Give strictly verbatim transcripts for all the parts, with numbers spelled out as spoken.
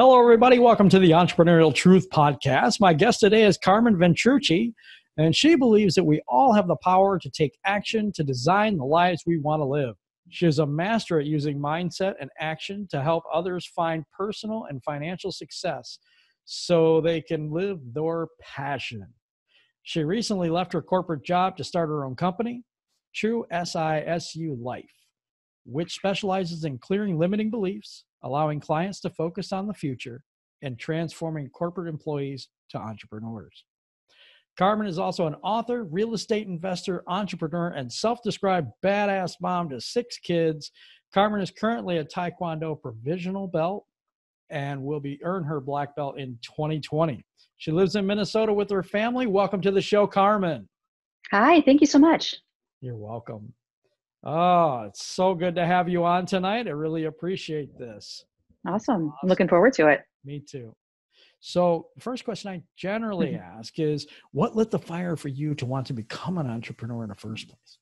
Hello, everybody. Welcome to the Entrepreneurial Truth Podcast. My guest today is Carmen Ventrucci, and she believes that we all have the power to take action to design the lives we want to live. She is a master at using mindset and action to help others find personal and financial success so they can live their passion. She recently left her corporate job to start her own company, True S I S U Life, which specializes in clearing limiting beliefs, allowing clients to focus on the future, and transforming corporate employees to entrepreneurs. Carmen is also an author, real estate investor, entrepreneur, and self-described badass mom to six kids. Carmen is currently a Taekwondo provisional belt and will be earn her black belt in twenty twenty. She lives in Minnesota with her family. Welcome to the show, Carmen. Hi, thank you so much. You're welcome. Oh, it's so good to have you on tonight. I really appreciate this. Awesome. awesome. I'm looking forward to it. Me too. So first question I generally ask is, what lit the fire for you to want to become an entrepreneur in the first place?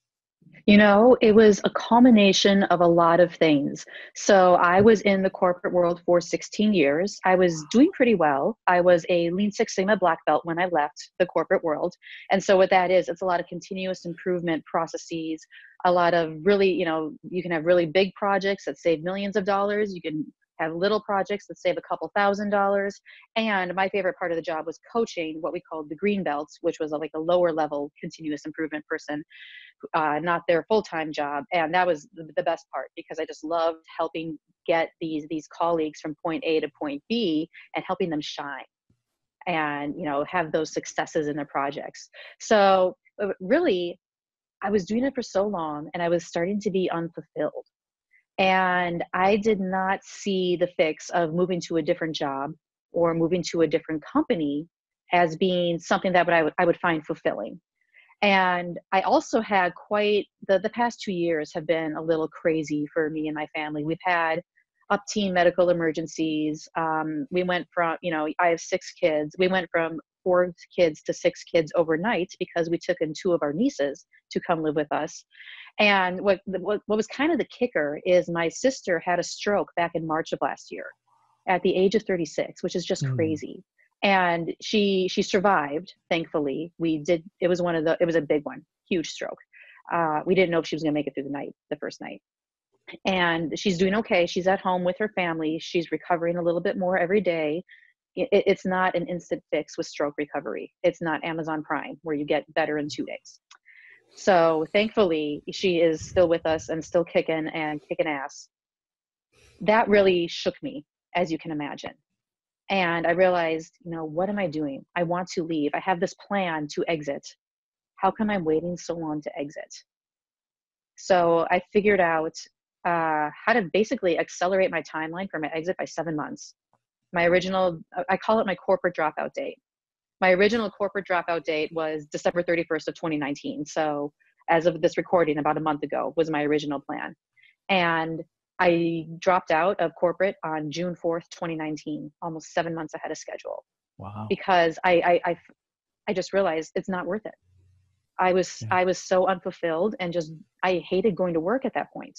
You know, it was a culmination of a lot of things. So I was in the corporate world for sixteen years. I was doing pretty well. I was a Lean Six Sigma black belt when I left the corporate world. And so what that is, it's a lot of continuous improvement processes, a lot of really, you know, you can have really big projects that save millions of dollars. You can have little projects that save a couple thousand dollars. And my favorite part of the job was coaching what we called the green belts, which was like a lower level continuous improvement person, uh, not their full-time job. And that was the best part because I just loved helping get these, these colleagues from point A to point B and helping them shine and, you know, have those successes in their projects. So really I was doing it for so long and I was starting to be unfulfilled. And I did not see the fix of moving to a different job or moving to a different company as being something that I would, I would find fulfilling. And I also had quite, the, the past two years have been a little crazy for me and my family. We've had up-teen medical emergencies. Um, we went from, you know, I have six kids. We went from four kids to six kids overnight because we took in two of our nieces to come live with us. And what, what what was kind of the kicker is my sister had a stroke back in March of last year at the age of thirty-six, which is just mm. crazy. And she she survived, thankfully. We did, it was one of the, it was a big one, huge stroke. Uh, we didn't know if she was gonna make it through the night, the first night. And she's doing okay. She's at home with her family. She's recovering a little bit more every day. It, it's not an instant fix with stroke recovery. It's not Amazon Prime where you get better in two days. So thankfully, she is still with us and still kicking and kicking ass. That really shook me, as you can imagine. And I realized, you know, what am I doing? I want to leave. I have this plan to exit. How come I'm waiting so long to exit? So I figured out uh, how to basically accelerate my timeline for my exit by seven months. My original, I call it my corporate dropout date. My original corporate dropout date was December thirty-first of twenty nineteen. So as of this recording about a month ago was my original plan. And I dropped out of corporate on June fourth, twenty nineteen, almost seven months ahead of schedule. Wow. Because I, I, I, I just realized it's not worth it. I was, yeah. I was so unfulfilled and just, I hated going to work at that point.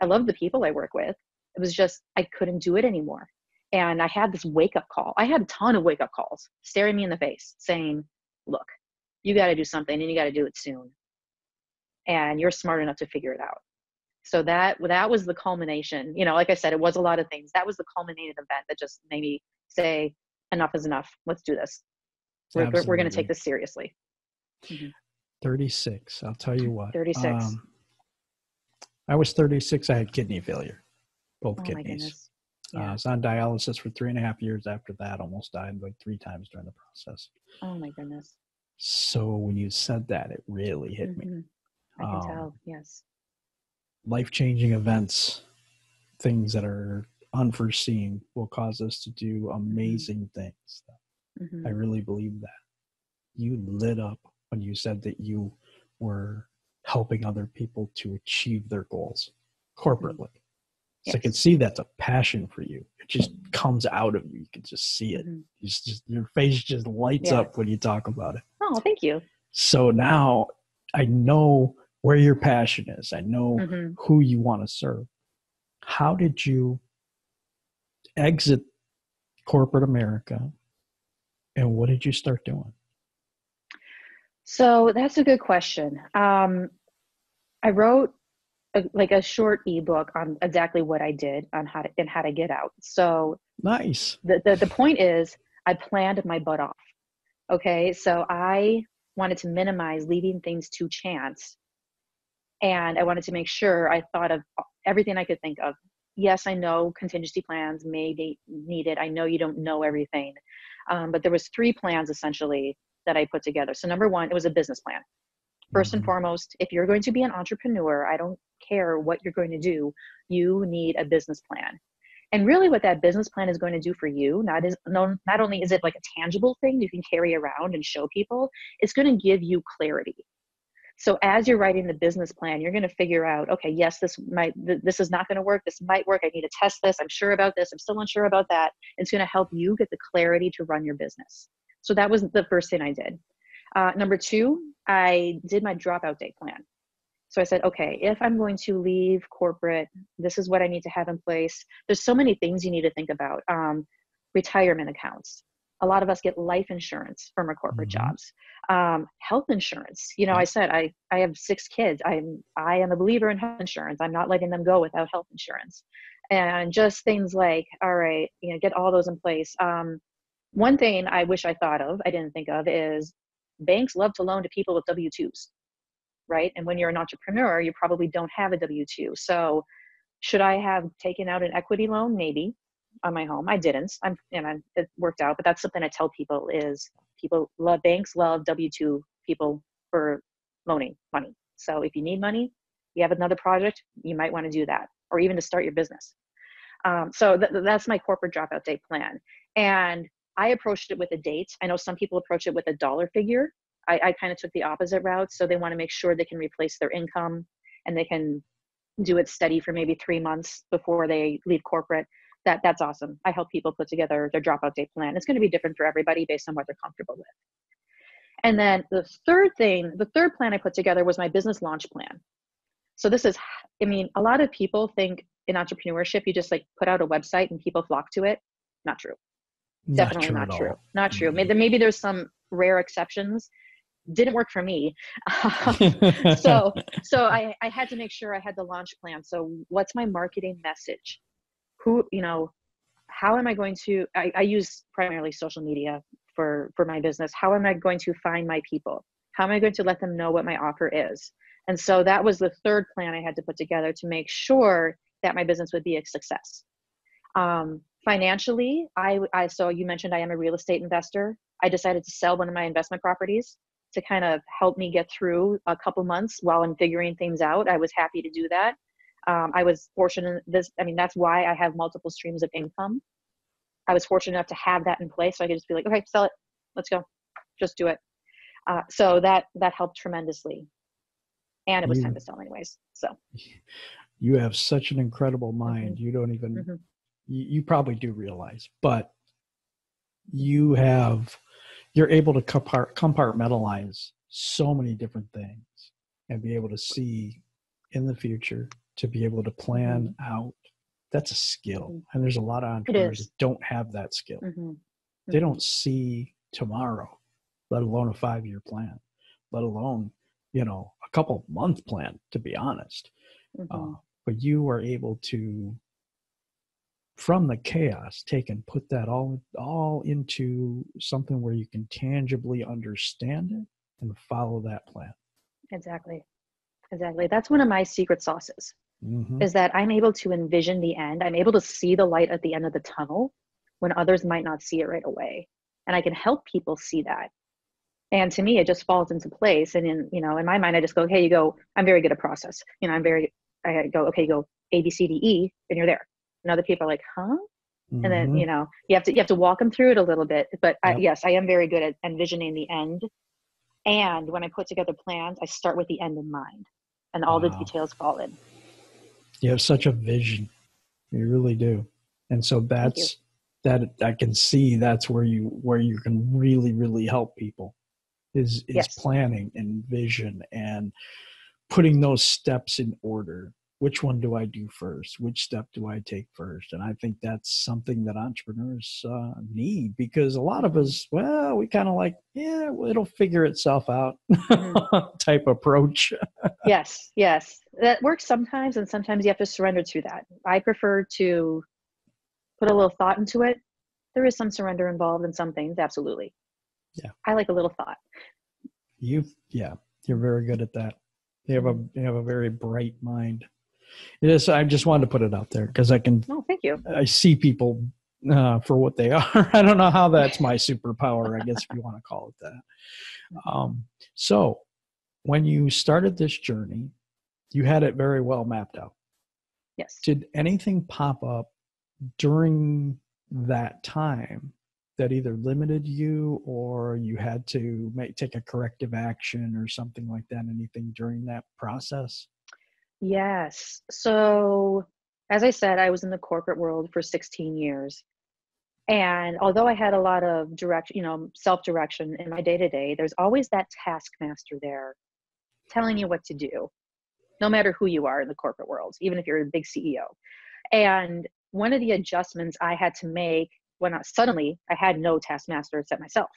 I loved the people I work with. It was just, I couldn't do it anymore. And I had this wake-up call. I had a ton of wake-up calls staring me in the face saying, look, you got to do something and you got to do it soon. And you're smart enough to figure it out. So that, that was the culmination. You know, like I said, it was a lot of things. That was the culminating event that just made me say, enough is enough. Let's do this. We're, we're, we're going to take this seriously. Mm-hmm. thirty-six, I'll tell you what. thirty-six. Um, I was thirty-six. I had kidney failure, both oh, kidneys. My goodness. Yeah. Uh, I was on dialysis for three and a half years after that. Almost died like three times during the process. Oh, my goodness. So when you said that, it really hit mm-hmm. me. I can um, tell, yes. Life-changing events, things that are unforeseen will cause us to do amazing things. Mm-hmm. I really believe that. You lit up when you said that you were helping other people to achieve their goals corporately. Mm-hmm. So yes. I can see that's a passion for you. It just comes out of you. You can just see it. Mm-hmm. It's just, your face just lights yes. up when you talk about it. Oh, thank you. So now I know where your passion is. I know mm-hmm. who you want to serve. How did you exit corporate America, and what did you start doing? So that's a good question. Um, I wrote a, like a short ebook on exactly what I did on how to, and how to get out. So nice. The, the, the point is I planned my butt off. Okay. So I wanted to minimize leaving things to chance. And I wanted to make sure I thought of everything I could think of. Yes, I know contingency plans may be needed. I know you don't know everything. Um, but there was three plans essentially that I put together. So number one, it was a business plan. First and foremost, if you're going to be an entrepreneur, I don't care what you're going to do, you need a business plan. And really what that business plan is going to do for you, not, is, no, not only is it like a tangible thing you can carry around and show people, it's going to give you clarity. So as you're writing the business plan, you're going to figure out, okay, yes, this might, th- this is not going to work. This might work. I need to test this. I'm sure about this. I'm still unsure about that. It's going to help you get the clarity to run your business. So that was the first thing I did. Uh, number two, I did my dropout date plan. So I said, okay, if I'm going to leave corporate, this is what I need to have in place. There's so many things you need to think about. Um, retirement accounts. A lot of us get life insurance from our corporate mm-hmm. jobs, um, health insurance. You know, I said, I, I have six kids. I'm, I am a believer in health insurance. I'm not letting them go without health insurance. And just things like, all right, you know, get all those in place. Um, one thing I wish I thought of, I didn't think of, is banks love to loan to people with W two's, right? And when you're an entrepreneur, you probably don't have a W two. So should I have taken out an equity loan? Maybe. On my home. I didn't, I'm, and I'm, it worked out, but that's something I tell people is people love, banks love W two people for loaning money. So if you need money, you have another project, you might want to do that, or even to start your business. Um, so th- that's my corporate dropout date plan. And I approached it with a date. I know some people approach it with a dollar figure. I, I kind of took the opposite route. So they want to make sure they can replace their income and they can do it steady for maybe three months before they leave corporate. That, that's awesome. I help people put together their dropout date plan. It's going to be different for everybody based on what they're comfortable with. And then the third thing, the third plan I put together was my business launch plan. So this is, I mean, a lot of people think in entrepreneurship, you just like put out a website and people flock to it. Not true. Definitely not true. Not true. Not true. Maybe, maybe there's some rare exceptions. Didn't work for me. so so I, I had to make sure I had the launch plan. So what's my marketing message? Who, you know, how am I going to, I, I use primarily social media for, for my business. How am I going to find my people? How am I going to let them know what my offer is? And so that was the third plan I had to put together to make sure that my business would be a success. Um, financially, I, I, so you mentioned I am a real estate investor. I decided to sell one of my investment properties to kind of help me get through a couple months while I'm figuring things out. I was happy to do that. Um, I was fortunate this, I mean, that's why I have multiple streams of income. I was fortunate enough to have that in place. So I could just be like, okay, sell it. Let's go. Just do it. Uh, so that, that helped tremendously. And it was you, time to sell anyways. So you have such an incredible mind. Mm-hmm. You don't even, mm-hmm. you, you probably do realize, but you have, you're able to compartmentalize so many different things and be able to see in the future. To be able to plan out, that's a skill. And there's a lot of entrepreneurs that don't have that skill. Mm-hmm. They don't see tomorrow, let alone a five-year plan, let alone, you know, a couple month plan, to be honest. Mm-hmm. Uh, but you are able to, from the chaos, take and put that all, all into something where you can tangibly understand it and follow that plan. Exactly. Exactly. That's one of my secret sauces. Mm-hmm. Is that I'm able to envision the end. I'm able to see the light at the end of the tunnel when others might not see it right away. And I can help people see that. And to me, it just falls into place. And in, you know, in my mind, I just go, hey, you go, I'm very good at process. You know, I'm very, I go, okay, you go A, B, C, D, E, and you're there. And other people are like, huh? Mm-hmm. And then, you know, you have to, you have to walk them through it a little bit, but yep. I, yes, I am very good at envisioning the end. And when I put together plans, I start with the end in mind and all wow. the details fall in. You have such a vision. You really do. And so that's, that I can see that's where you, where you can really, really help people is, is yes. planning and vision and putting those steps in order which one do I do first? Which step do I take first? And I think that's something that entrepreneurs uh, need, because a lot of us, well, we kind of like, yeah, well, it'll figure itself out type approach. Yes, yes. That works sometimes, and sometimes you have to surrender to that. I prefer to put a little thought into it. There is some surrender involved in some things, absolutely. Yeah. I like a little thought. You, yeah, you're very good at that. You have a, you have a very bright mind. It is, I just wanted to put it out there because I can. No, thank you. I see people uh, for what they are. I don't know how that's my superpower, I guess, if you want to call it that. Um, so when you started this journey, you had it very well mapped out. Yes. Did anything pop up during that time that either limited you or you had to make, take a corrective action or something like that? Anything during that process? Yes. So as I said, I was in the corporate world for sixteen years. And although I had a lot of direct, you know, self-direction in my day-to-day, there's always that taskmaster there telling you what to do, no matter who you are in the corporate world, even if you're a big C E O. And one of the adjustments I had to make when I, suddenly I had no taskmaster except myself.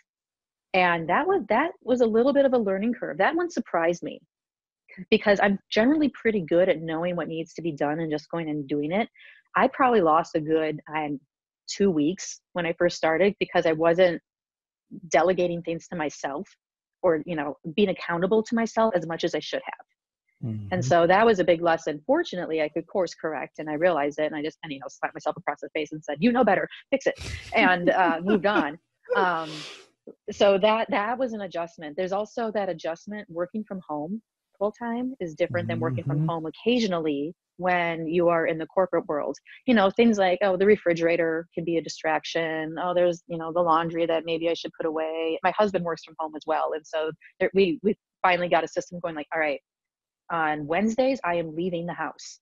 And that was, that was a little bit of a learning curve. That one surprised me, because I'm generally pretty good at knowing what needs to be done and just going and doing it. I probably lost a good um, two weeks when I first started, because I wasn't delegating things to myself, or, you know, being accountable to myself as much as I should have. Mm-hmm. And so that was a big lesson. Fortunately, I could course correct, and I realized it, and I just, anyhow, slapped myself across the face and said, you know better, fix it, and uh, moved on. Um, so that, that was an adjustment. There's also that adjustment working from home full time is different than working mm-hmm. from home occasionally when you are in the corporate world. You know, things like, oh, the refrigerator can be a distraction. Oh, there's, you know, the laundry that maybe I should put away. My husband works from home as well. And so there, we, we finally got a system going, like, all right, on Wednesdays, I am leaving the house,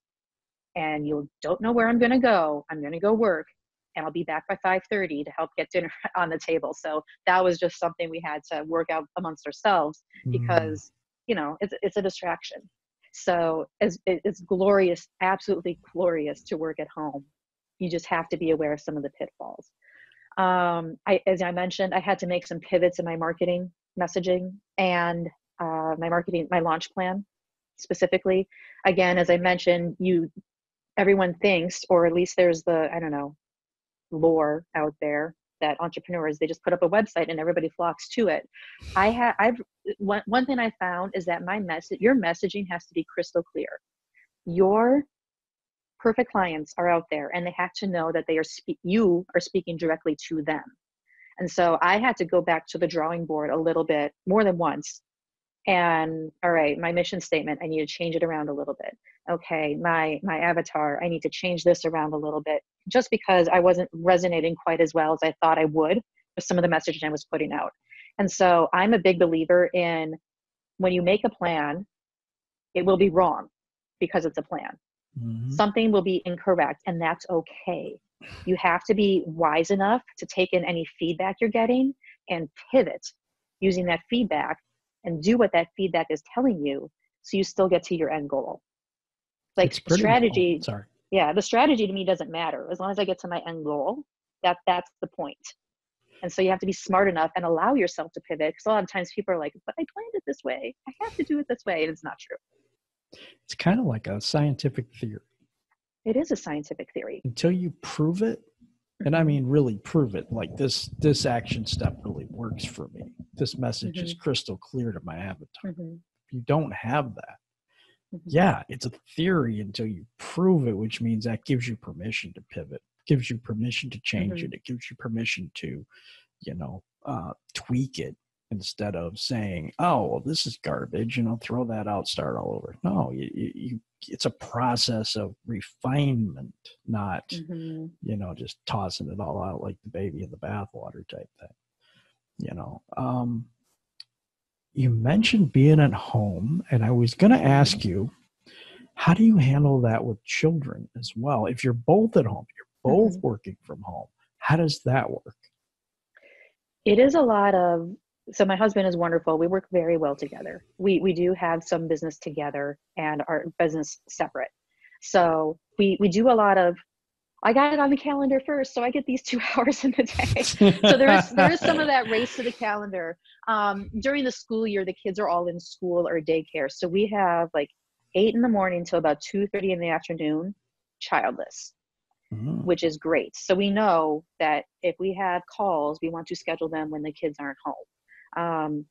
and you don't know where I'm going to go. I'm going to go work, and I'll be back by five thirty to help get dinner on the table. So that was just something we had to work out amongst ourselves, because, mm. you know, it's, it's a distraction. So it's, it's glorious, absolutely glorious to work at home. You just have to be aware of some of the pitfalls. Um, I, as I mentioned, I had to make some pivots in my marketing messaging and uh, my marketing, my launch plan. Specifically, again, as I mentioned, you, everyone thinks, or at least there's the, I don't know, lore out there that entrepreneurs, they just put up a website and everybody flocks to it. I have, I've, one, one thing I found is that my message, your messaging has to be crystal clear. Your perfect clients are out there, and they have to know that they are, spe- you are speaking directly to them. And so I had to go back to the drawing board a little bit more than once. And all right, my mission statement, I need to change it around a little bit. Okay, my my avatar, I need to change this around a little bit, just because I wasn't resonating quite as well as I thought I would with some of the messaging I was putting out. And so I'm a big believer in, when you make a plan, it will be wrong because it's a plan. Mm-hmm. Something will be incorrect, and that's okay. You have to be wise enough to take in any feedback you're getting and pivot using that feedback, and do what that feedback is telling you, so you still get to your end goal. Like strategy, sorry. Yeah, the strategy to me doesn't matter. As long as I get to my end goal, that, that's the point. And so you have to be smart enough and allow yourself to pivot, because a lot of times people are like, but I planned it this way, I have to do it this way, and it's not true. It's kind of like a scientific theory. It is a scientific theory. Until you prove it, and I mean really prove it, like this this action step really works for me. This message mm-hmm. is crystal clear to my avatar. Mm-hmm. If you don't have that, mm-hmm. yeah, it's a theory until you prove it, which means that gives you permission to pivot, gives you permission to change mm-hmm. it. It gives you permission to, you know, uh, tweak it, instead of saying, oh, well, this is garbage, you know, throw that out, start all over. No, you, you, it's a process of refinement, not, mm-hmm. you know, just tossing it all out like the baby in the bathwater type thing. You know, um, you mentioned being at home, and I was going to ask you, how do you handle that with children as well? If you're both at home, you're both mm-hmm. working from home, how does that work? It is a lot of, so my husband is wonderful. We work very well together. We we do have some business together and our business separate. So we, we do a lot of, I got it on the calendar first, so I get these two hours in the day. So there is, there is some of that race to the calendar. Um, during the school year, the kids are all in school or daycare. So we have like eight in the morning till about two thirty in the afternoon, childless, mm-hmm. which is great. So we know that if we have calls, we want to schedule them when the kids aren't home. Um,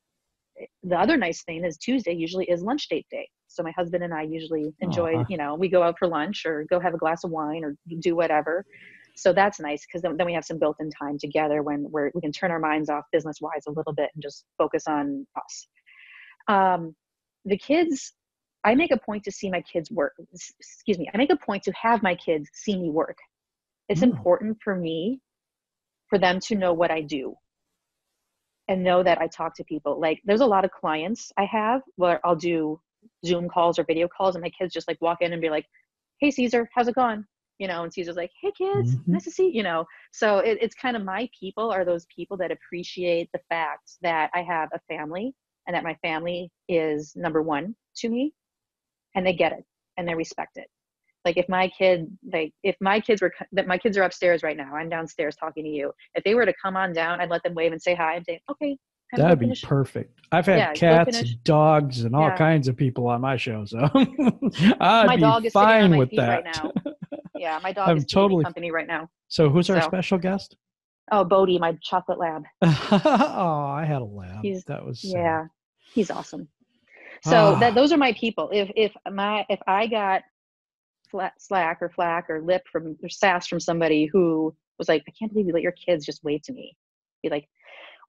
the other nice thing is Tuesday usually is lunch date day. So my husband and I usually enjoy, Aww. you know, we go out for lunch or go have a glass of wine or do whatever. So that's nice because then, then we have some built-in time together when we're, we can turn our minds off business-wise a little bit and just focus on us. Um, the kids, I make a point to see my kids work. Excuse me. I make a point to have my kids see me work. It's mm. important for me, for them to know what I do. And know that I talk to people. Like there's a lot of clients I have where I'll do Zoom calls or video calls and my kids just like walk in and be like, hey, Caesar, how's it going? You know, and Caesar's like, hey kids, mm-hmm. nice to see you, you know? So it, it's kind of my people are those people that appreciate the fact that I have a family and that my family is number one to me, and they get it and they respect it. Like if my kid, like if my kids were, that my kids are upstairs right now, I'm downstairs talking to you. If they were to come on down, I'd let them wave and say hi and say, okay. That'd be perfect. I've had yeah, cats and dogs and all yeah. kinds of people on my show. So I'd my be dog is fine on my with feet that. Right now. Yeah. My dog I'm is totally company right now. So who's our so. special guest? Oh, Bodie, my chocolate lab. Oh, I had a lab. He's, that was, yeah, sad. He's awesome. So ah. that, those are my people. If, if my, if I got flat, slack or flack or lip from or sass from somebody who was like, I can't believe you let your kids just wave to me. Be like,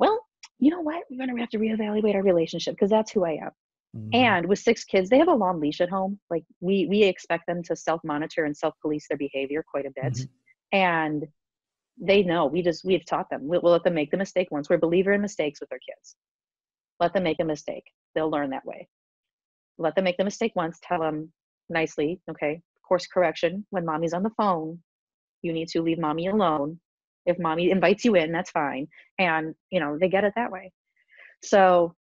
well, you know what? We're going to have to reevaluate our relationship because that's who I am. Mm-hmm. And with six kids, they have a long leash at home. Like we, we expect them to self-monitor and self-police their behavior quite a bit. Mm-hmm. And they know, we just, we've taught them, we'll, we'll let them make the mistake once. We're a believer in mistakes with our kids. Let them make a mistake. They'll learn that way. Let them make the mistake once. Tell them nicely, okay, course correction. When mommy's on the phone, you need to leave mommy alone. If mommy invites you in, that's fine. And you know, they get it that way. So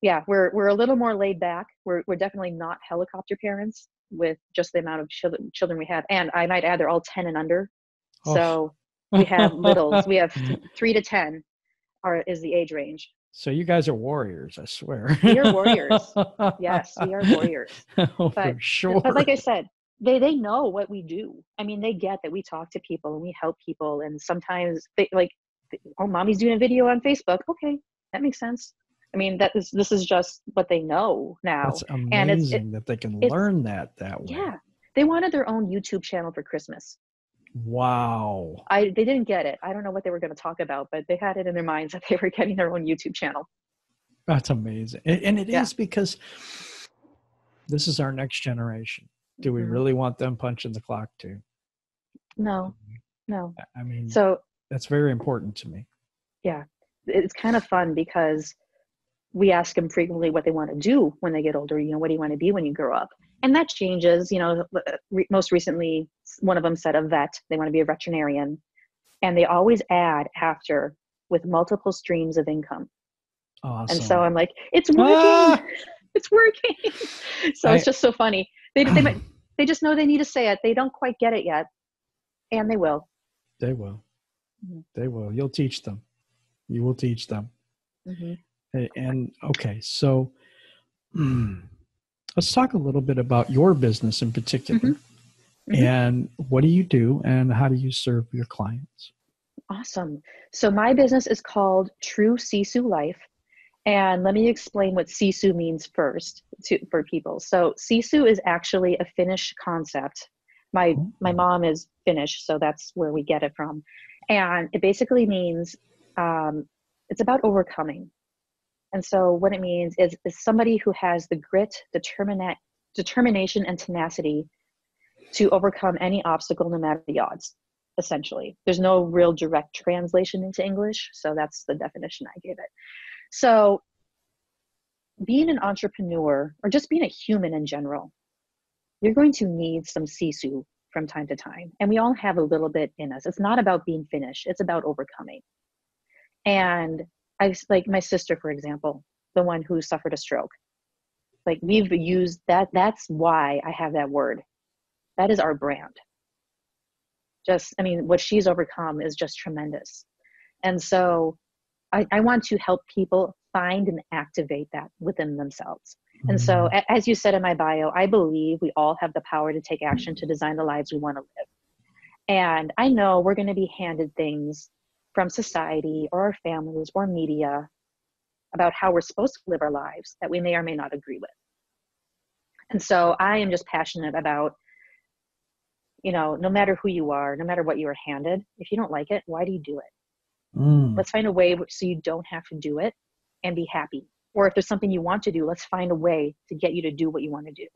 yeah, we're, we're a little more laid back. We're, we're definitely not helicopter parents with just the amount of children, children we have. And I might add, they're all ten and under. Oh. So we have littles, we have th- three to ten are, is the age range. So you guys are warriors, I swear. We are warriors. Yes, we are warriors. Oh, but, for sure. But like I said, They they know what we do. I mean, they get that we talk to people and we help people. And sometimes they like, oh, mommy's doing a video on Facebook. Okay, that makes sense. I mean, that is, this is just what they know now. That's amazing and it's, it, that they can learn that that way. Yeah, they wanted their own YouTube channel for Christmas. Wow. I they didn't get it. I don't know what they were going to talk about, but they had it in their minds that they were getting their own YouTube channel. That's amazing, and, and it yeah. is because this is our next generation. Do we really want them punching the clock too? No, no. I mean, so that's very important to me. Yeah. It's kind of fun because we ask them frequently what they want to do when they get older. You know, what do you want to be when you grow up? And that changes. You know, re- most recently, one of them said a vet. They want to be a veterinarian. And they always add after with multiple streams of income. Awesome. And so I'm like, it's working. Ah! It's working. So I, it's just so funny. They they might, they just know they need to say it. They don't quite get it yet, and they will. They will. Mm-hmm. They will. You'll teach them. You will teach them. Mm-hmm. And, and okay, so mm, let's talk a little bit about your business in particular. Mm-hmm. Mm-hmm. And what do you do, and how do you serve your clients? Awesome. So my business is called True SISU Life. And let me explain what SISU means first to, for people. So SISU is actually a Finnish concept. My my mom is Finnish, so that's where we get it from. And it basically means um, it's about overcoming. And so what it means is, is somebody who has the grit, determina- determination, and tenacity to overcome any obstacle, no matter the odds, essentially. There's no real direct translation into English, so that's the definition I gave it. So being an entrepreneur or just being a human in general, you're going to need some SISU from time to time. And we all have a little bit in us. It's not about being finished. It's about overcoming. And I like my sister, for example, the one who suffered a stroke. Like we've used that. That's why I have that word. That is our brand. Just, I mean, what she's overcome is just tremendous. And so I, I want to help people find and activate that within themselves. Mm-hmm. And so a, as you said in my bio, I believe we all have the power to take action to design the lives we want to live. And I know we're going to be handed things from society or our families or media about how we're supposed to live our lives that we may or may not agree with. And so I am just passionate about, you know, no matter who you are, no matter what you are handed, if you don't like it, why do you do it? Mm. Let's find a way so you don't have to do it and be happy. Or if there's something you want to do, let's find a way to get you to do what you want to do.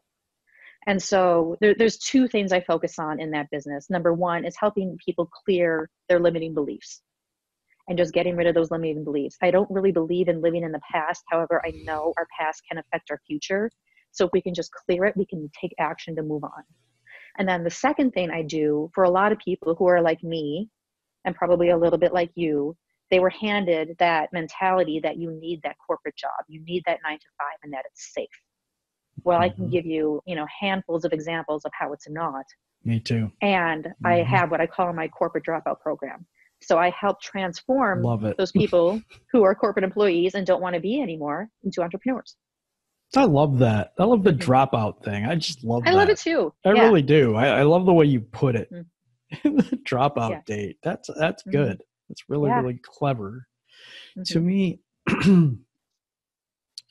And so there, there's two things I focus on in that business. Number one is helping people clear their limiting beliefs and just getting rid of those limiting beliefs. I don't really believe in living in the past. However, I know our past can affect our future. So if we can just clear it, we can take action to move on. And then the second thing I do for a lot of people who are like me and probably a little bit like you, they were handed that mentality that you need that corporate job. You need that nine to five and that it's safe. Well, I can give you, you know, handfuls of examples of how it's not. Me too. And mm-hmm. I have what I call my corporate dropout program. So I help transform those people who are corporate employees and don't want to be anymore into entrepreneurs. I love that. I love the dropout thing. I just love I that. I love it too. I yeah. really do. I, I love the way you put it. Mm-hmm. The dropout yeah. date. That's, that's mm-hmm. good. That's really, yeah. really clever. Mm-hmm. To me,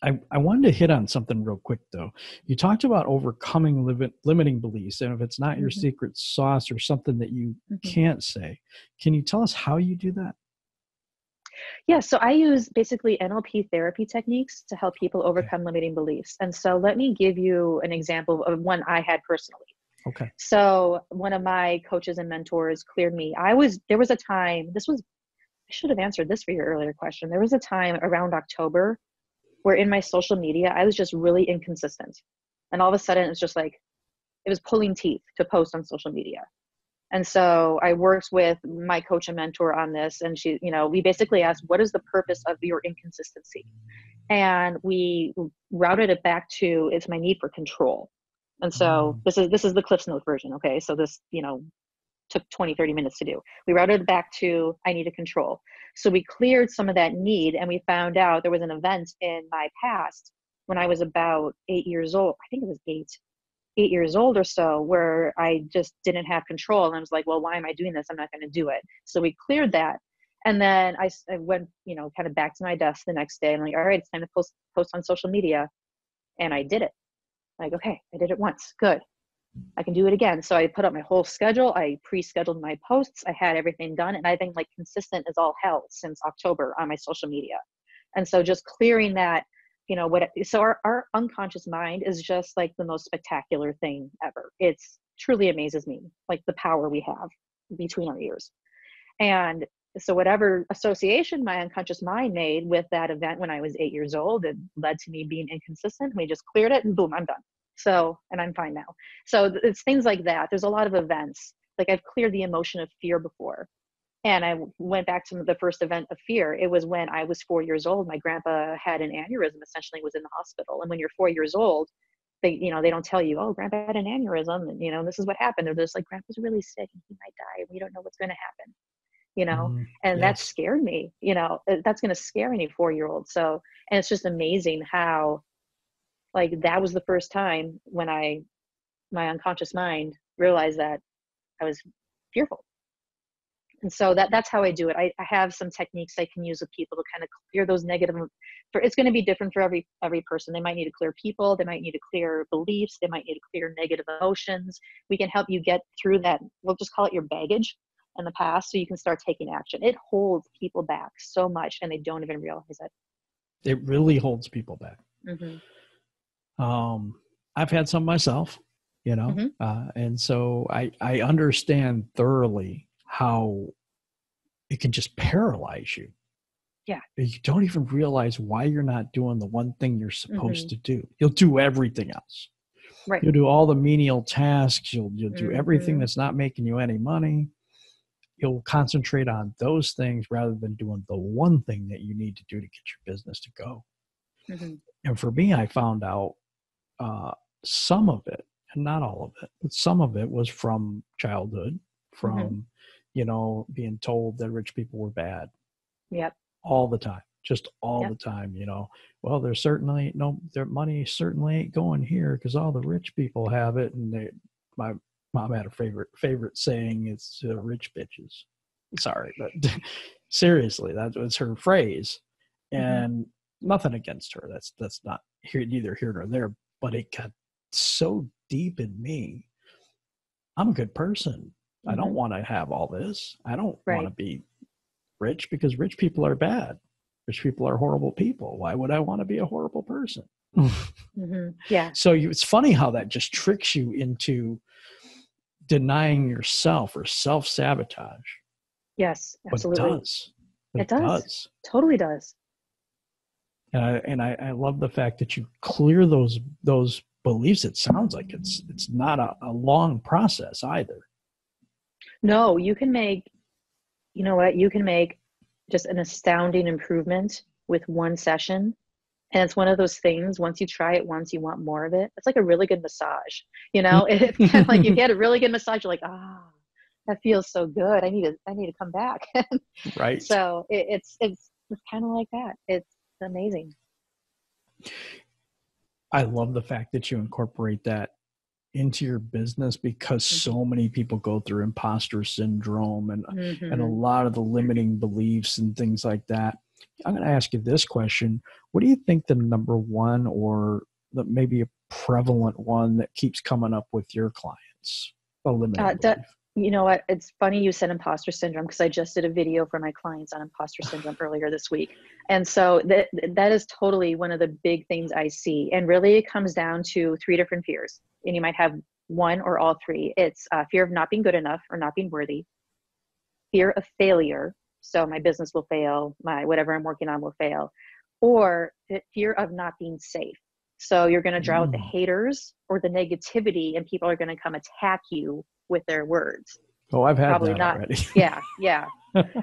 I, I wanted to hit on something real quick though. You talked about overcoming limit, limiting beliefs, and if it's not your mm-hmm. secret sauce or something that you mm-hmm. can't say, can you tell us how you do that? Yeah, so I use basically N L P therapy techniques to help people overcome okay. limiting beliefs. And so let me give you an example of one I had personally. Okay. So one of my coaches and mentors cleared me. I was, there was a time, this was, I should have answered this for your earlier question. There was a time around October where in my social media, I was just really inconsistent. And all of a sudden, it's just like, it was pulling teeth to post on social media. And so I worked with my coach and mentor on this. And she, you know, we basically asked, what is the purpose of your inconsistency? And we routed it back to, it's my need for control. And so this is, this is the Cliff's Note version. Okay. So this, you know, took twenty, thirty minutes to do. We routed it back to, I need a control. So we cleared some of that need, and we found out there was an event in my past when I was about eight years old. I think it was eight, eight years old or so, where I just didn't have control. And I was like, well, why am I doing this? I'm not going to do it. So we cleared that. And then I, I went, you know, kind of back to my desk the next day, and I'm like, all right, it's time to post, post on social media. And I did it. Like, okay, I did it once. Good. I can do it again. So I put up my whole schedule. I pre-scheduled my posts. I had everything done. And I've been like consistent as all hell since October on my social media. And so just clearing that, you know, what, so our, our unconscious mind is just like the most spectacular thing ever. It's truly amazes me, like the power we have between our ears. And so whatever association my unconscious mind made with that event when I was eight years old, it led to me being inconsistent. We just cleared it and boom, I'm done. So, and I'm fine now. So it's things like that. There's a lot of events. Like I've cleared the emotion of fear before. And I went back to the first event of fear. It was when I was four years old. My grandpa had an aneurysm, essentially was in the hospital. And when you're four years old, they, you know, they don't tell you, oh, grandpa had an aneurysm. And, you know, this is what happened. They're just like, grandpa's really sick. He might die. We don't know what's going to happen, you know? Mm, and yes. that scared me, you know, that's going to scare any four-year-old. So, and it's just amazing how, like that was the first time when I, my unconscious mind realized that I was fearful. And so that, that's how I do it. I, I have some techniques I can use with people to kind of clear those negative, for it's going to be different for every, every person. They might need to clear people. They might need to clear beliefs. They might need to clear negative emotions. We can help you get through that. We'll just call it your baggage in the past. So you can start taking action. It holds people back so much and they don't even realize it. It really holds people back. Mm-hmm. Um, I've had some myself, you know, mm-hmm. uh, and so I, I understand thoroughly how it can just paralyze you. Yeah. You don't even realize why you're not doing the one thing you're supposed mm-hmm. to do. You'll do everything else. Right. You'll do all the menial tasks. You'll, you'll do mm-hmm. everything that's not making you any money. You'll concentrate on those things rather than doing the one thing that you need to do to get your business to go. Mm-hmm. And for me, I found out, Uh, some of it, not all of it, but some of it was from childhood, from, mm-hmm. you know, being told that rich people were bad. Yep. All the time, just all yep. the time, you know, well, there's certainly no, their money certainly ain't going here because all the rich people have it. And they, my mom had a favorite, favorite saying, it's uh, rich bitches. Sorry, but seriously, that was her phrase, and mm-hmm. nothing against her. That's, that's not here, neither here nor there, but it got so deep in me. I'm a good person. Mm-hmm. I don't want to have all this. I don't right. want to be rich because rich people are bad. Rich people are horrible people. Why would I want to be a horrible person? mm-hmm. Yeah. So you, it's funny how that just tricks you into denying yourself or self-sabotage. Yes, absolutely. But it does. But it does. It does. Totally does. And I, and I, I love the fact that you clear those those beliefs. It sounds like it's it's not a, a long process either. No, you can make, you know what, you can make just an astounding improvement with one session. And it's one of those things, once you try it once, you want more of it. It's like a really good massage. You know, it's kind of like you get a really good massage, you're like, ah, oh, that feels so good. I need to, I need to come back. Right. So it, it's, it's, it's kind of like that. It's amazing. I love the fact that you incorporate that into your business, because so many people go through imposter syndrome and, mm-hmm. and a lot of the limiting beliefs and things like that. I'm going to ask you this question. What do you think the number one, or the, maybe a prevalent one, that keeps coming up with your clients? A limiting uh, that- belief. You know what? It's funny you said imposter syndrome, because I just did a video for my clients on imposter syndrome earlier this week. And so that that is totally one of the big things I see. And really it comes down to three different fears. And you might have one or all three. It's uh, fear of not being good enough or not being worthy, fear of failure. So my business will fail, my whatever I'm working on will fail, or fear of not being safe. So you're going to draw out the haters or the negativity, and people are going to come attack you with their words. Oh, I've had Probably that not. already. Yeah. Yeah.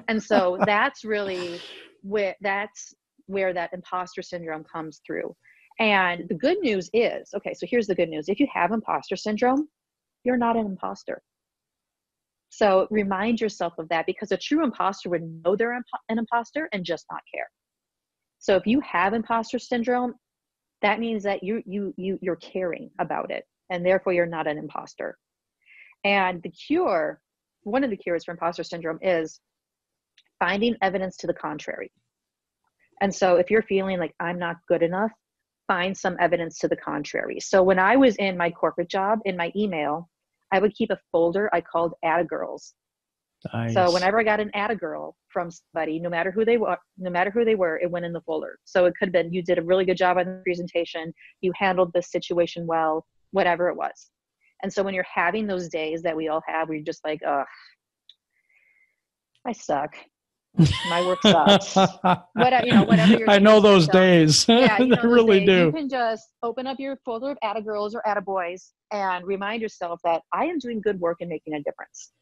And so that's really where, that's where that imposter syndrome comes through. And the good news is, okay, so here's the good news. If you have imposter syndrome, you're not an imposter. So remind yourself of that, because a true imposter would know they're an imposter and just not care. So if you have imposter syndrome, that means that you, you, you, you're caring about it, and therefore you're not an imposter. And the cure, one of the cures for imposter syndrome, is finding evidence to the contrary. And so if you're feeling like I'm not good enough, find some evidence to the contrary. So when I was in my corporate job, in my email, I would keep a folder I called Atta Girls. Nice. So whenever I got an Atta Girl from somebody, no matter who they were, no matter who they were, it went in the folder. So it could have been, you did a really good job on the presentation, you handled this situation well, whatever it was. And so when you're having those days that we all have, where you're just like, ugh, I suck. My work sucks. Whatever, you know, whatever you're I know those sucks. days. Yeah, you know they really days. do. You can just open up your folder of Atta Girls or Atta Boys and remind yourself that I am doing good work and making a difference.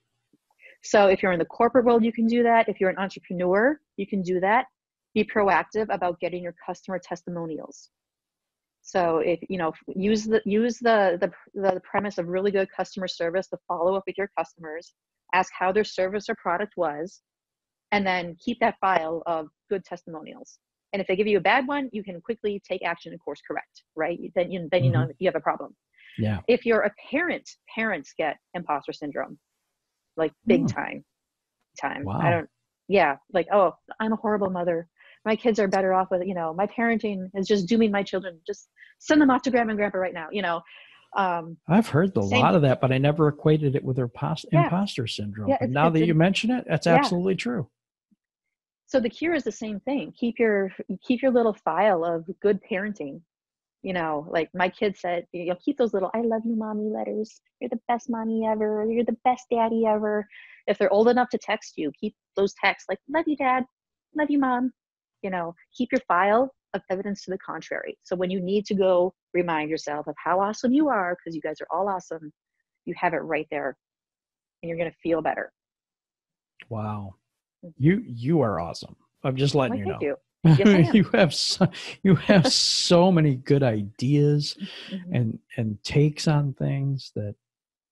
So if you're in the corporate world, you can do that. If you're an entrepreneur, you can do that. Be proactive about getting your customer testimonials. So if, you know, use the, use the, the, the premise of really good customer service to follow up with your customers, ask how their service or product was, and then keep that file of good testimonials. And if they give you a bad one, you can quickly take action and course correct, right? Then you, then you mm-hmm. know you have a problem. Yeah. If you're a parent, parents get imposter syndrome, like big oh. time, time. Wow. I don't, yeah. Like, oh, I'm a horrible mother. My kids are better off with, you know, my parenting is just dooming my children. Just send them off to grandma and grandpa right now, you know. Um, I've heard a same. lot of that, but I never equated it with impos- yeah. imposter syndrome. Yeah, but now that you mention it, that's yeah. absolutely true. So the cure is the same thing. Keep your, keep your little file of good parenting. You know, like my kid said, you know, keep those little, I love you, mommy letters. You're the best mommy ever. You're the best daddy ever. If they're old enough to text you, keep those texts like, love you, dad. Love you, mom. You know, keep your file of evidence to the contrary. So when you need to go remind yourself of how awesome you are, because you guys are all awesome, you have it right there, and you're going to feel better. Wow. You, you are awesome. I'm just letting well, you know. You. Yes, I mean, you have so, you have so many good ideas mm-hmm. and and takes on things that,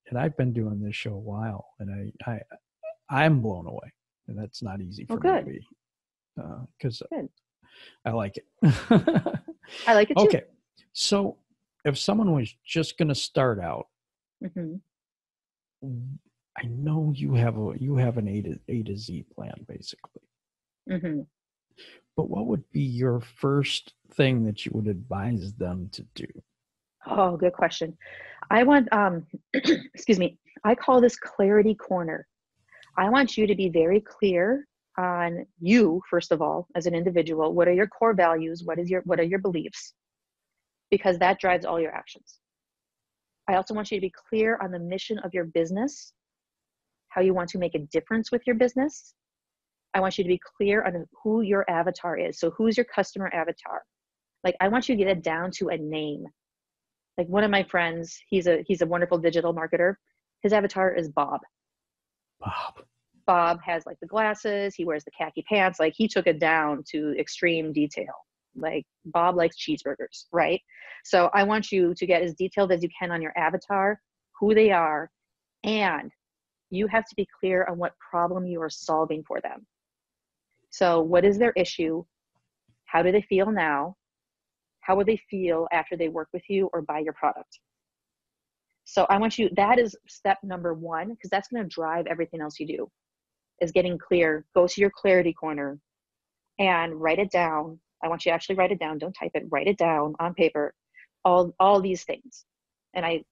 and I've been doing this show a while, and I I I'm blown away, and that's not easy for well, me because uh, I like it. I like it too. Okay, so if someone was just going to start out, mm-hmm. I know you have a you have an A to A to Z plan basically. Mm-hmm. But what would be your first thing that you would advise them to do? Oh, good question. I want, um, excuse me, I call this clarity corner. I want you to be very clear on you, first of all, as an individual. What are your core values? What is your, what are your beliefs? Because that drives all your actions. I also want you to be clear on the mission of your business, how you want to make a difference with your business. I want you to be clear on who your avatar is. So who's your customer avatar? Like, I want you to get it down to a name. Like one of my friends, he's a, he's a wonderful digital marketer. His avatar is Bob. Bob. Bob has like the glasses. He wears the khaki pants. Like he took it down to extreme detail. Like Bob likes cheeseburgers, right? So I want you to get as detailed as you can on your avatar, who they are, and you have to be clear on what problem you are solving for them. So what is their issue? How do they feel now? How will they feel after they work with you or buy your product? So I want you, that is step number one, because that's going to drive everything else you do, is getting clear. Go to your clarity corner and write it down. I want you to actually write it down. Don't type it. Write it down on paper, all, all these things. And I,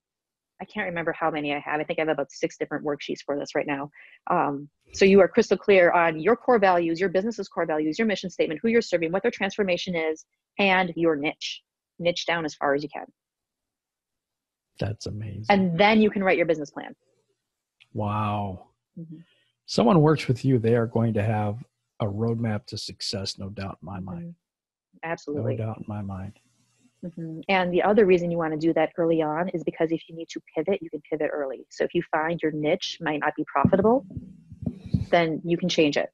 I can't remember how many I have. I think I have about six different worksheets for this right now. Um, so you are crystal clear on your core values, your business's core values, your mission statement, who you're serving, what their transformation is, and your niche. Niche down as far as you can. That's amazing. And then you can write your business plan. Wow. Mm-hmm. Someone works with you, they are going to have a roadmap to success, no doubt in my mind. Absolutely. No doubt in my mind. Mm-hmm. And the other reason you want to do that early on is because if you need to pivot, you can pivot early. So if you find your niche might not be profitable, then you can change it.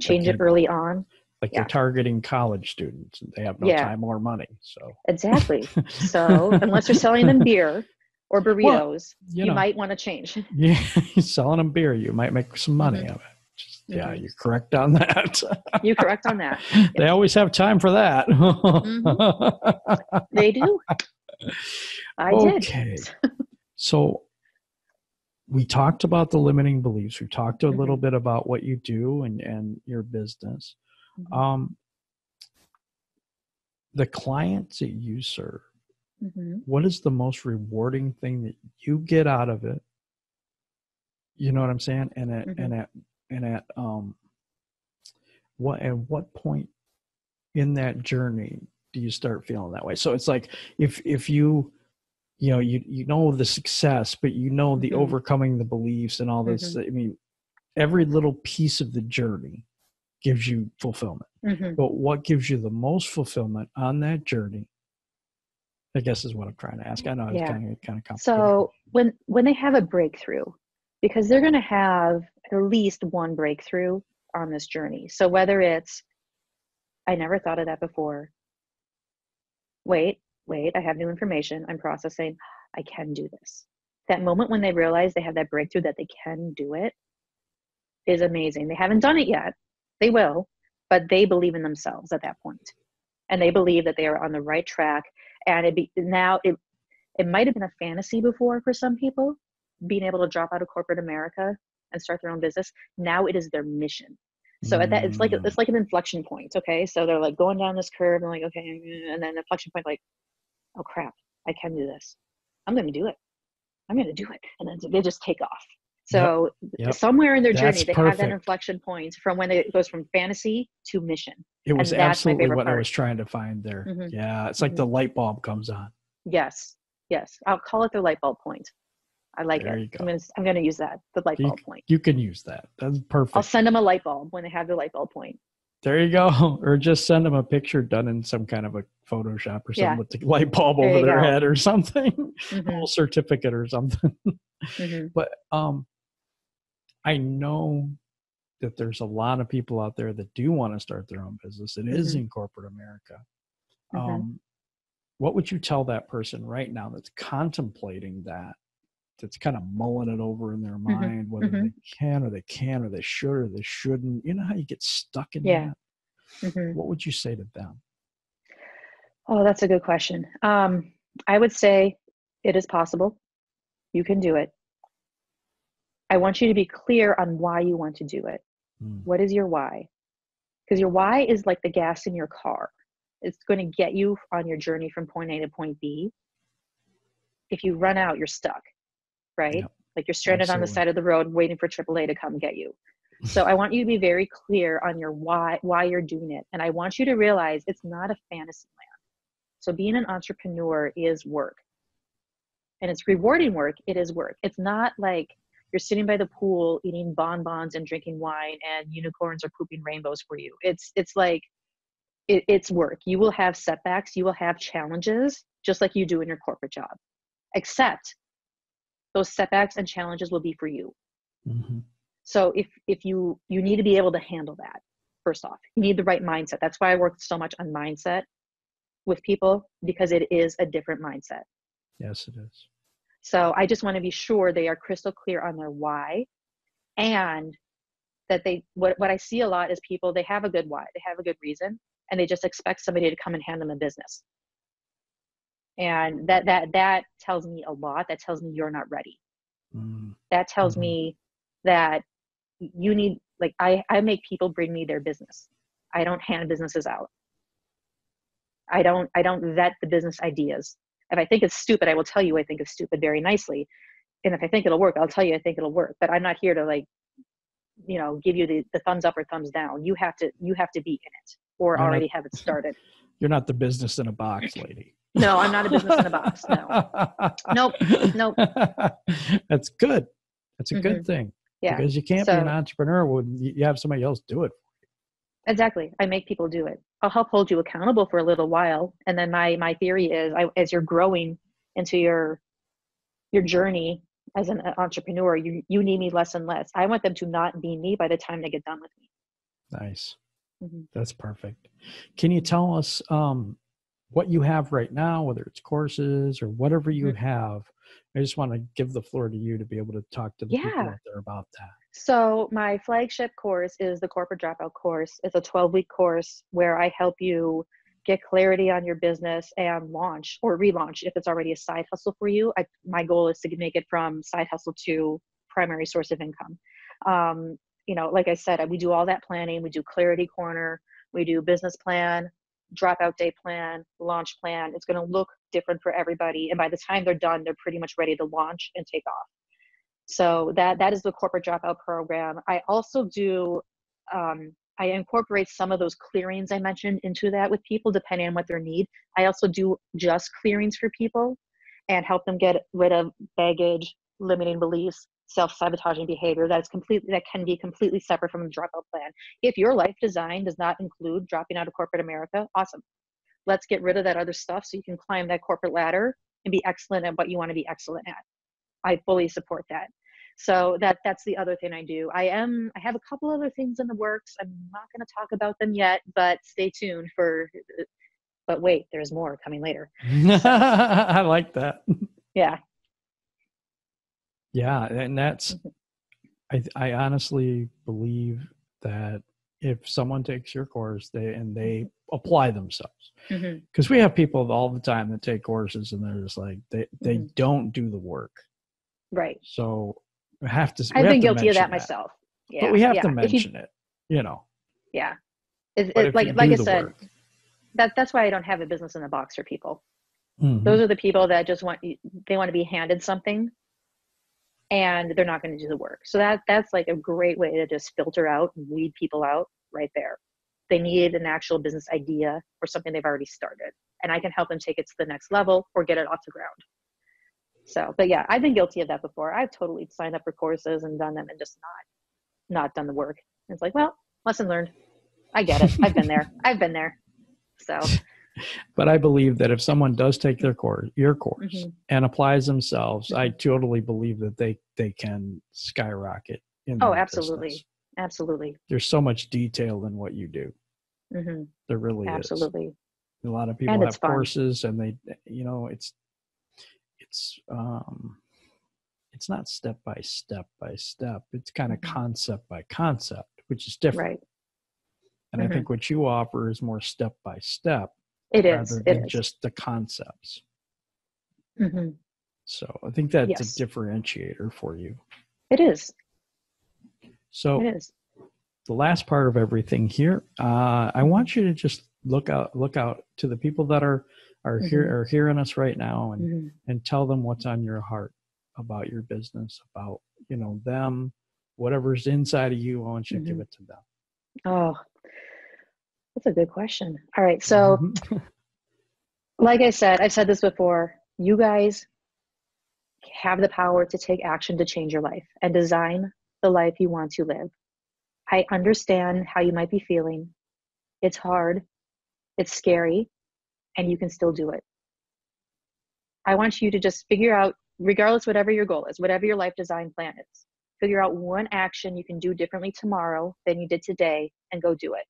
Change like it early on. Like yeah. You're targeting college students. They have no yeah. time or money. So exactly. So unless you're selling them beer or burritos, well, you, you know, might want to change. Yeah, selling them beer, you might make some money mm-hmm. out of it. Yeah, you're correct on that. You're correct on that. Yes. They always have time for that. mm-hmm. They do. I okay. did. So we talked about the limiting beliefs. We talked a mm-hmm. little bit about what you do and, and your business. Mm-hmm. Um, the clients that you serve, mm-hmm. what is the most rewarding thing that you get out of it? You know what I'm saying? And at, mm-hmm. and at And at um, what at what point in that journey do you start feeling that way? So it's like if if you you know you you know the success, but you know the mm-hmm. overcoming the beliefs and all this. Mm-hmm. I mean, every little piece of the journey gives you fulfillment. Mm-hmm. But what gives you the most fulfillment on that journey, I guess, is what I'm trying to ask. I know it's yeah. kind of kind of complicated. So when when they have a breakthrough, because they're going to have at least one breakthrough on this journey. So whether it's, I never thought of that before. Wait, wait, I have new information. I'm processing. I can do this. That moment when they realize they have that breakthrough that they can do it is amazing. They haven't done it yet. They will, but they believe in themselves at that point. And they believe that they are on the right track. And it be, now it, it might've been a fantasy before for some people, being able to drop out of corporate America and start their own business. Now it is their mission. So at that, it's like, it's like an inflection point. Okay. So they're like going down this curve and like, okay. And then inflection point, like, oh crap, I can do this. I'm going to do it. I'm going to do it. And then they just take off. So yep. Yep. somewhere in their that's journey, they perfect. Have that inflection point from when it goes from fantasy to mission. It was absolutely what part. I was trying to find there. Mm-hmm. Yeah. It's like mm-hmm. the light bulb comes on. Yes. Yes. I'll call it the light bulb point. I like there it. I'm going, to, I'm going to use that, the light bulb you, point. You can use that. That's perfect. I'll send them a light bulb when they have the light bulb point. There you go. Or just send them a picture done in some kind of a Photoshop or something yeah. with the light bulb there over their go. Head or something. Mm-hmm. A little certificate or something. Mm-hmm. But um, I know that there's a lot of people out there that do want to start their own business. It mm-hmm. is in corporate America. Mm-hmm. Um, what would you tell that person right now that's contemplating that, that's kind of mulling it over in their mind, mm-hmm. whether mm-hmm. they can or they can or they should or they shouldn't? You know how you get stuck in yeah. that? Mm-hmm. What would you say to them? Oh, that's a good question. Um, I would say it is possible. You can do it. I want you to be clear on why you want to do it. Mm. What is your why? Because your why is like the gas in your car. It's going to get you on your journey from point A to point B. If you run out, you're stuck, right? Yep. Like you're stranded Absolutely. On the side of the road waiting for triple A to come get you. So I want you to be very clear on your why, why you're doing it. And I want you to realize it's not a fantasy land. So being an entrepreneur is work. And it's rewarding work. It is work. It's not like you're sitting by the pool eating bonbons and drinking wine and unicorns are pooping rainbows for you. It's it's like, it, it's work. You will have setbacks. You will have challenges, just like you do in your corporate job. Except those setbacks and challenges will be for you. Mm-hmm. So if if you, you need to be able to handle that, first off. You need the right mindset. That's why I work so much on mindset with people, because it is a different mindset. Yes, it is. So I just want to be sure they are crystal clear on their why, and that they, what, what I see a lot is people, they have a good why, they have a good reason, and they just expect somebody to come and hand them a business. And that, that, that tells me a lot. That tells me you're not ready. Mm. That tells mm-hmm. me that you need, like, I, I make people bring me their business. I don't hand businesses out. I don't, I don't vet the business ideas. If I think it's stupid, I will tell you I think it's stupid very nicely. And if I think it'll work, I'll tell you I think it'll work. But I'm not here to, like, you know, give you the, the thumbs up or thumbs down. You have to, you have to be in it or you're already not, have it started. You're not the business in a box lady. No, I'm not a business in a box. No. Nope. Nope. That's good. That's a mm-hmm. good thing. Yeah. Because you can't so, be an entrepreneur when you have somebody else do it. Exactly. I make people do it. I'll help hold you accountable for a little while. And then my, my theory is I, as you're growing into your, your journey as an entrepreneur, you, you need me less and less. I want them to not be me by the time they get done with me. Nice. Mm-hmm. That's perfect. Can you tell us um, what you have right now, whether it's courses or whatever you mm-hmm. have? I just want to give the floor to you to be able to talk to the yeah. people out there about that. So my flagship course is the Corporate Dropout course. It's a twelve-week course where I help you get clarity on your business and launch or relaunch if it's already a side hustle for you. I, my goal is to make it from side hustle to primary source of income. Um, you know, like I said, we do all that planning. We do clarity corner. We do business plan, dropout day plan, launch plan. It's going to look different for everybody. And by the time they're done, they're pretty much ready to launch and take off. So that, that is the Corporate Dropout program. I also do, um, I incorporate some of those clearings I mentioned into that with people, depending on what their need. I also do just clearings for people and help them get rid of baggage, limiting beliefs, self-sabotaging behavior. That is completely, that can be completely separate from a dropout plan. If your life design does not include dropping out of corporate America, awesome. Let's get rid of that other stuff so you can climb that corporate ladder and be excellent at what you want to be excellent at. I fully support that. So that that's the other thing I do. I am, I have a couple other things in the works. I'm not going to talk about them yet, but stay tuned for, but wait, there's more coming later. So, I like that. Yeah. Yeah. And that's, I, I honestly believe that if someone takes your course they and they apply themselves, because mm-hmm. we have people all the time that take courses and they're just like, they, they mm-hmm. don't do the work. Right. So we have to, I've been guilty of that myself. Yeah. But we have to mention it, you know? Yeah. It's, it's like, like I said, that that's why I don't have a business in a box for people. Mm-hmm. Those are the people that just want, they want to be handed something and they're not going to do the work. So that, that's like a great way to just filter out and weed people out right there. They need an actual business idea or something they've already started. And I can help them take it to the next level or get it off the ground. So, but yeah, I've been guilty of that before. I've totally signed up for courses and done them and just not, not done the work. And it's like, well, lesson learned. I get it. I've been there. I've been there. So, but I believe that if someone does take their course, your course mm-hmm. and applies themselves, I totally believe that they, they can skyrocket. In oh, absolutely. Business. Absolutely. There's so much detail in what you do. Mm-hmm. There really Absolutely. Is. Absolutely. A lot of people and have courses and they, you know, it's, it's, um, it's not step by step by step. It's kind of concept by concept, which is different. Right. And mm-hmm. I think what you offer is more step by step. It is. Rather than it is. Just the concepts. Mm-hmm. So I think that's yes. a differentiator for you. It is. So it is. The last part of everything here, uh, I want you to just look out, look out to the people that are, are, mm-hmm. hear, are hearing us right now and, mm-hmm. and tell them what's on your heart about your business, about, you know, them, whatever's inside of you, I want you mm-hmm. to give it to them. Oh, that's a good question. All right. So mm-hmm. like I said, I've said this before, you guys have the power to take action to change your life and design the life you want to live. I understand how you might be feeling. It's hard. It's scary. And you can still do it. I want you to just figure out, regardless, whatever your goal is, whatever your life design plan is, figure out one action you can do differently tomorrow than you did today and go do it.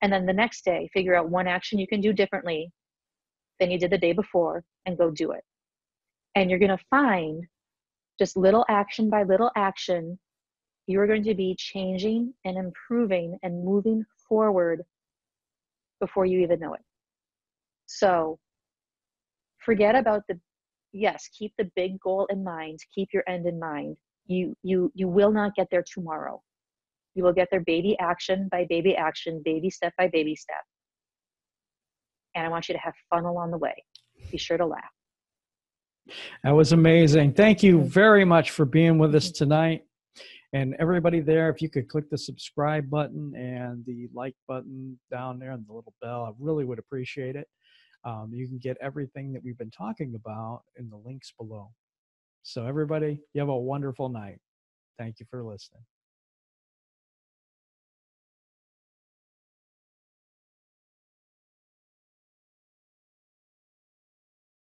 And then the next day, figure out one action you can do differently than you did the day before and go do it. And you're going to find just little action by little action, you're going to be changing and improving and moving forward before you even know it. So forget about the, yes, keep the big goal in mind, keep your end in mind. You, you, you will not get there tomorrow. You will get there baby action by baby action, baby step by baby step. And I want you to have fun along the way. Be sure to laugh. That was amazing. Thank you very much for being with us tonight. And everybody there, if you could click the subscribe button and the like button down there and the little bell, I really would appreciate it. Um, you can get everything that we've been talking about in the links below. So everybody, you have a wonderful night. Thank you for listening.